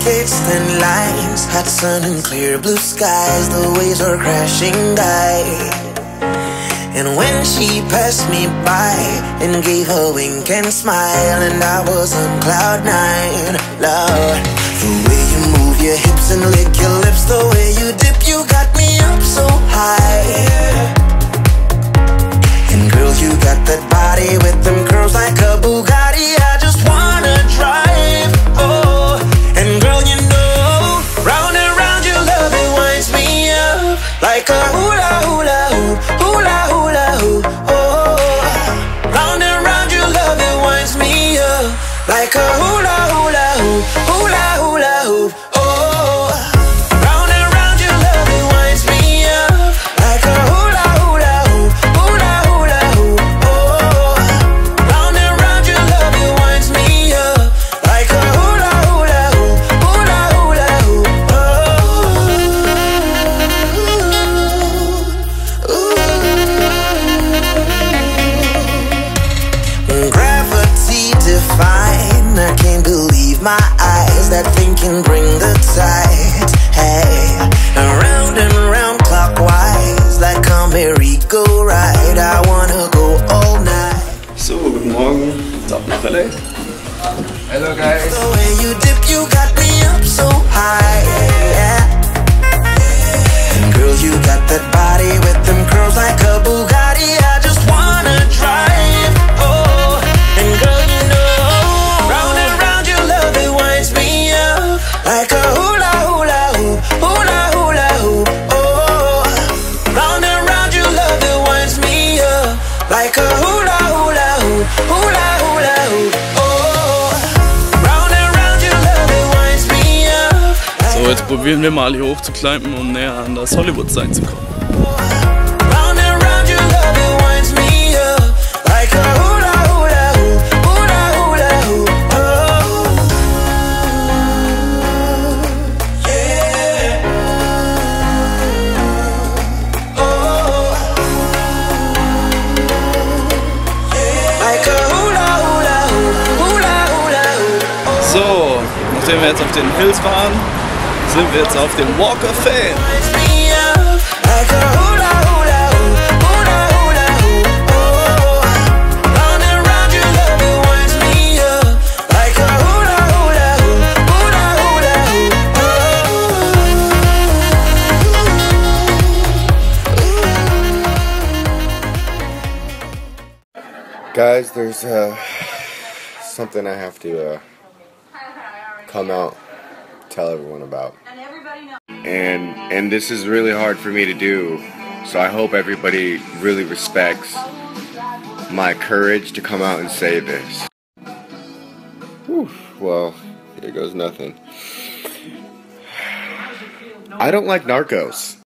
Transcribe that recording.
kicks, thin lines, hot sun and clear blue skies. The waves are crashing by. And when she passed me by and gave a wink and smile, and I was on cloud nine, Lord. The way you move your hips and lick your lips, the way you dip, you got me up so high. And girl, you got that body with them curls like a Bugatti. I just wanna drive. Like a hula hula hoo, hula hula hoo, oh. Round and round your love, it winds me up. Like a hula hula hoo, hula hula hoo, oh. Round and round your love, it winds me up. Like a hula hula hoo, hula hula hoo, oh. Round and round your love, it winds me up. Like a hula hula hoo, hula hula hoo, oh. Fine, I can't believe my eyes, that thing can bring the tide. Hey, around and round clockwise, like a merry-go-ride. I wanna go all night. So, guten Morgen, jetzt ab nach LA. Hello guys. The way you dip, you got me up so high. Yeah. And girl, you got that body with them curls like a Bugatti. I just wanna drive. Oh, and girl, you know. Like a hula hula hoo, hula hula hoo, oh. Round and round your love, it winds me up. Like a hula hula hoo, hula hula hoo, oh. Round and round your love, it winds me up. So, jetzt probieren wir mal hier hoch zu climben, um näher an das Hollywood-Sein zu kommen. Round and round your love, it winds me up. Like a hula hula hoo, hula hula hoo, oh. So, nachdem wir jetzt auf den Hills waren, sind wir jetzt auf dem Walk of Fame. Guys, there's something I have to come out, tell everyone about, and this is really hard for me to do, so I hope everybody really respects my courage to come out and say this. Whew, well, here goes nothing. I don't like Narcos.